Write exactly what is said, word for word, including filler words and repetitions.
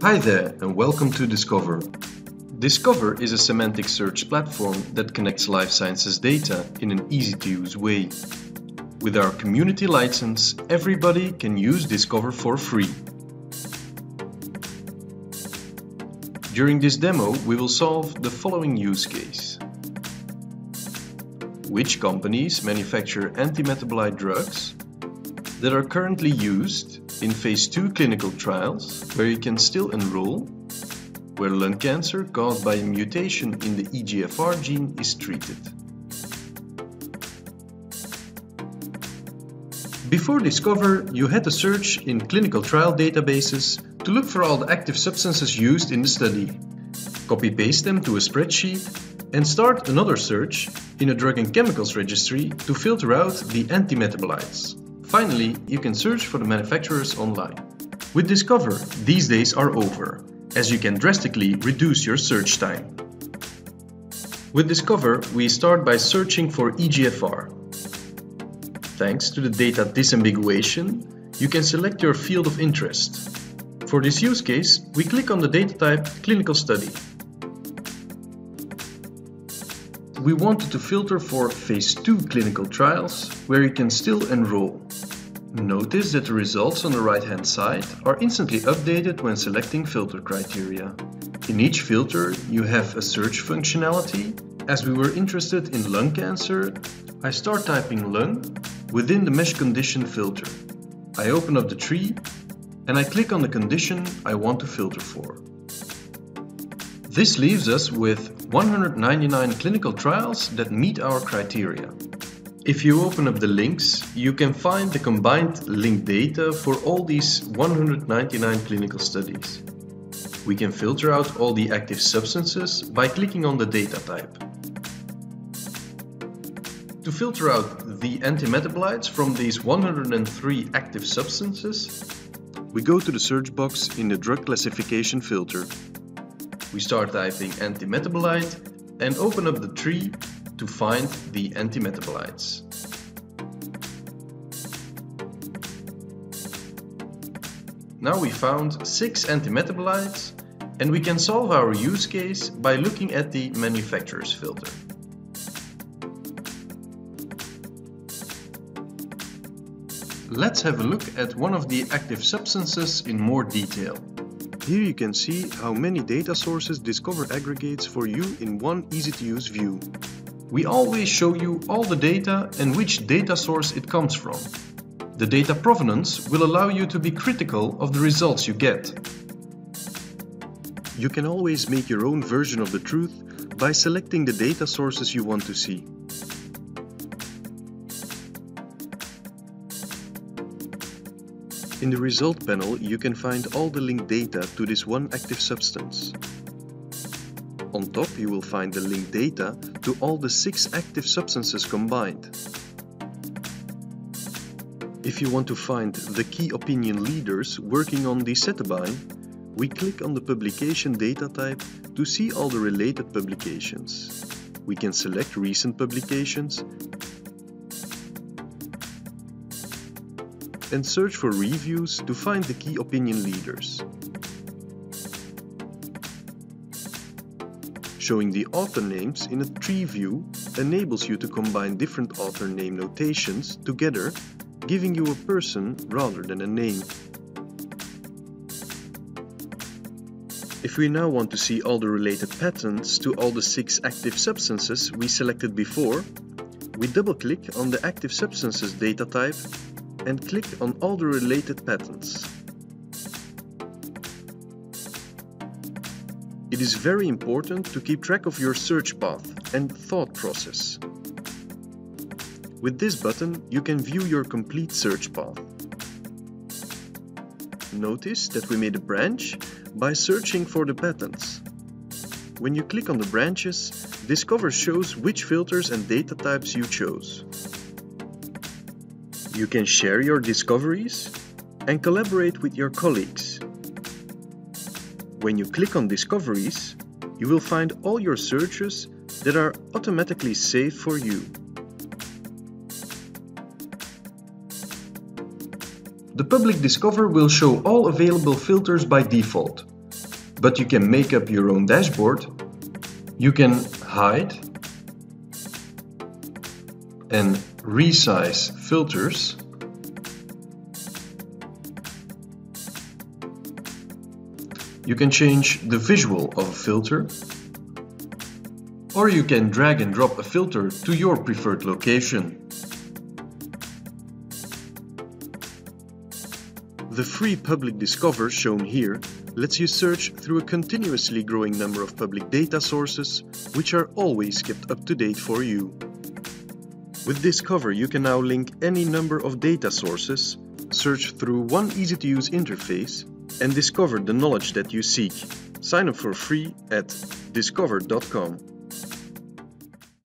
Hi there and welcome to DISQOVER. DISQOVER is a semantic search platform that connects life sciences data in an easy-to-use way. With our community license, everybody can use DISQOVER for free. During this demo, we will solve the following use case. Which companies manufacture antimetabolite drugs that are currently used in phase two clinical trials, where you can still enroll, where lung cancer caused by a mutation in the E G F R gene is treated. Before DISQOVER, you had to search in clinical trial databases to look for all the active substances used in the study. Copy-paste them to a spreadsheet and start another search in a drug and chemicals registry to filter out the antimetabolites. Finally, you can search for the manufacturers online. With DISQOVER, these days are over, as you can drastically reduce your search time. With DISQOVER, we start by searching for E G F R. Thanks to the data disambiguation, you can select your field of interest. For this use case, we click on the data type clinical study. We wanted to filter for phase two clinical trials, where you can still enroll. Notice that the results on the right-hand side are instantly updated when selecting filter criteria. In each filter, you have a search functionality. As we were interested in lung cancer, I start typing lung within the mesh condition filter. I open up the tree and I click on the condition I want to filter for. This leaves us with one hundred ninety-nine clinical trials that meet our criteria. If you open up the links, you can find the combined linked data for all these one hundred ninety-nine clinical studies. We can filter out all the active substances by clicking on the data type. To filter out the antimetabolites from these one hundred three active substances, we go to the search box in the drug classification filter. We start typing antimetabolite and open up the tree to find the antimetabolites. Now we found six antimetabolites and we can solve our use case by looking at the manufacturer's filter. Let's have a look at one of the active substances in more detail. Here you can see how many data sources DISQOVER aggregates for you in one easy-to-use view. We always show you all the data and which data source it comes from. The data provenance will allow you to be critical of the results you get. You can always make your own version of the truth by selecting the data sources you want to see. In the result panel, you can find all the linked data to this one active substance. On top, you will find the linked data to all the six active substances combined. If you want to find the key opinion leaders working on Dicetabine, we click on the publication data type to see all the related publications. We can select recent publications and search for reviews to find the key opinion leaders. Showing the author names in a tree view enables you to combine different author name notations together, giving you a person rather than a name. If we now want to see all the related patents to all the six active substances we selected before, we double-click on the active substances data type and click on all the related patents. It is very important to keep track of your search path and thought process. With this button, you can view your complete search path. Notice that we made a branch by searching for the patents. When you click on the branches, DISQOVER shows which filters and data types you chose. You can share your discoveries and collaborate with your colleagues. When you click on Discoveries, you will find all your searches that are automatically saved for you. The public DISQOVER will show all available filters by default, but you can make up your own dashboard. You can hide and resize filters. You can change the visual of a filter, or you can drag and drop a filter to your preferred location. The free public Discover shown here lets you search through a continuously growing number of public data sources, which are always kept up to date for you. With Discover, you can now link any number of data sources, search through one easy-to-use interface, and discover the knowledge that you seek. Sign up for free at discover dot com.